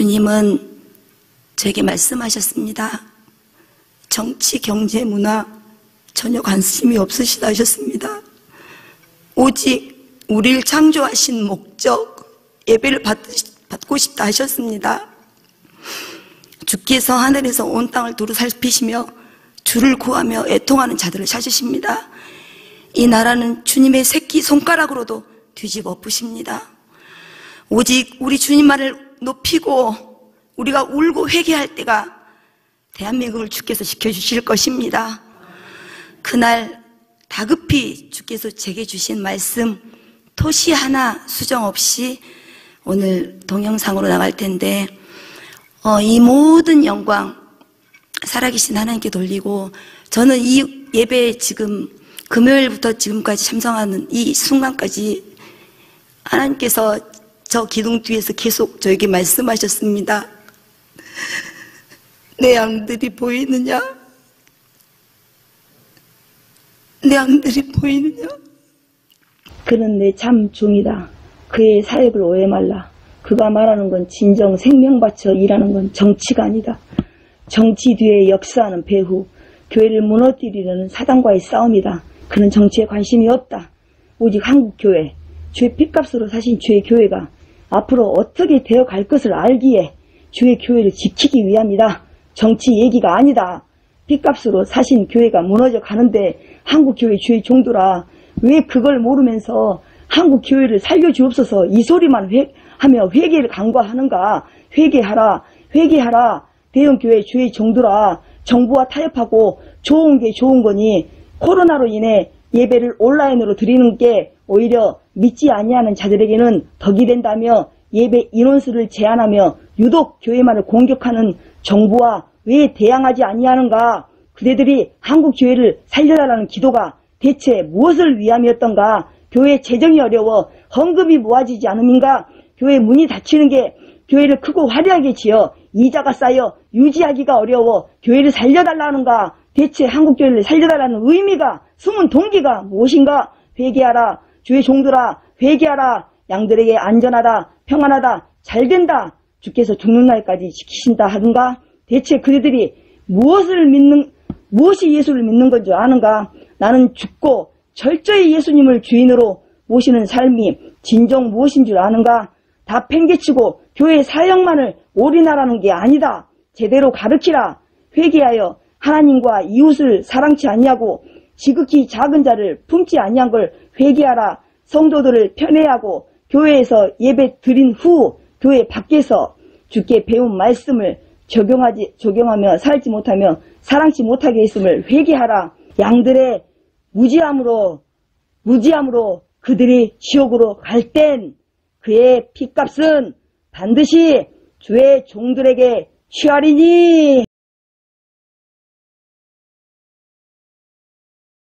주님은 저에게 말씀하셨습니다. 정치, 경제, 문화 전혀 관심이 없으시다 하셨습니다. 오직 우리를 창조하신 목적, 예배를 받고 싶다 하셨습니다. 주께서 하늘에서 온 땅을 두루 살피시며 주를 구하며 애통하는 자들을 찾으십니다. 이 나라는 주님의 새끼 손가락으로도 뒤집어 엎으십니다. 오직 우리 주님만을 높이고 우리가 울고 회개할 때가 대한민국을 주께서 지켜주실 것입니다. 그날 다급히 주께서 제게 주신 말씀 토시 하나 수정 없이 오늘 동영상으로 나갈 텐데 이 모든 영광 살아계신 하나님께 돌리고, 저는 이 예배에 지금 금요일부터 지금까지 참석하는 이 순간까지 하나님께서 저 기둥 뒤에서 계속 저에게 말씀하셨습니다. 내 양들이 보이느냐? 내 양들이 보이느냐? 그는 내 참 종이다. 그의 사역을 오해 말라. 그가 말하는 건 진정 생명 바쳐 일하는 건 정치가 아니다. 정치 뒤에 역사하는 배후, 교회를 무너뜨리려는 사단과의 싸움이다. 그는 정치에 관심이 없다. 오직 한국교회, 주의 핏값으로 사신 주의 교회가 앞으로 어떻게 되어갈 것을 알기에 주의 교회를 지키기 위함이다. 정치 얘기가 아니다. 핏값으로 사신 교회가 무너져 가는데 한국교회 주의 종도라. 왜 그걸 모르면서 한국교회를 살려주옵소서 이 소리만 하며 회개를 간과하는가. 회개하라, 회개하라. 대형교회 주의 종도라. 정부와 타협하고 좋은 게 좋은 거니 코로나로 인해 예배를 온라인으로 드리는 게 오히려 믿지 아니하는 자들에게는 덕이 된다며 예배 인원수를 제한하며 유독 교회만을 공격하는 정부와 왜 대항하지 아니하는가? 그대들이 한국 교회를 살려달라는 기도가 대체 무엇을 위함이었던가? 교회 재정이 어려워 헌금이 모아지지 않음인가? 교회 문이 닫히는 게 교회를 크고 화려하게 지어 이자가 쌓여 유지하기가 어려워 교회를 살려달라는가? 대체 한국 교회를 살려달라는 의미가, 숨은 동기가 무엇인가? 회개하라, 주의 종들아, 회개하라. 양들에게 안전하다, 평안하다, 잘된다, 주께서 죽는 날까지 지키신다 하든가? 대체 그들이 무엇이 예수를 믿는 건 줄 아는가? 나는 죽고 철저히 예수님을 주인으로 모시는 삶이 진정 무엇인 줄 아는가? 다 팽개치고 교회 사역만을 올인하라는 게 아니다. 제대로 가르치라. 회개하여 하나님과 이웃을 사랑치 아니하고 지극히 작은 자를 품지 아니한 걸 회개하라. 성도들을 편애하고 교회에서 예배 드린 후 교회 밖에서 주께 배운 말씀을 적용하며 살지 못하며 사랑치 못하게 했음을 회개하라. 양들의 무지함으로 그들이 지옥으로 갈 땐 그의 핏값은 반드시 주의 종들에게 취하리니.